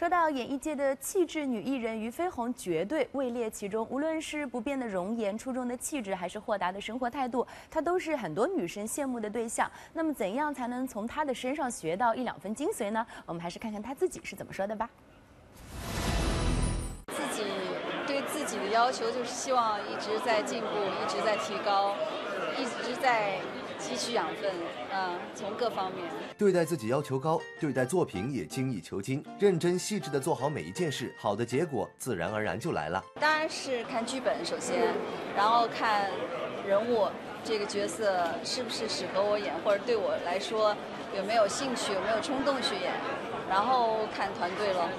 说到演艺界的气质女艺人俞飞鸿，绝对位列其中。无论是不变的容颜、出众的气质，还是豁达的生活态度，她都是很多女生羡慕的对象。那么，怎样才能从她的身上学到一两分精髓呢？我们还是看看她自己是怎么说的吧。自己对自己的要求就是希望一直在进步，一直在提高，一直在汲取养分，从各方面对待自己要求高，对待作品也精益求精，认真细致地做好每一件事，好的结果自然而然就来了。当然是看剧本首先，然后看人物这个角色是不是适合我演，或者对我来说有没有兴趣，有没有冲动去演，然后看团队了。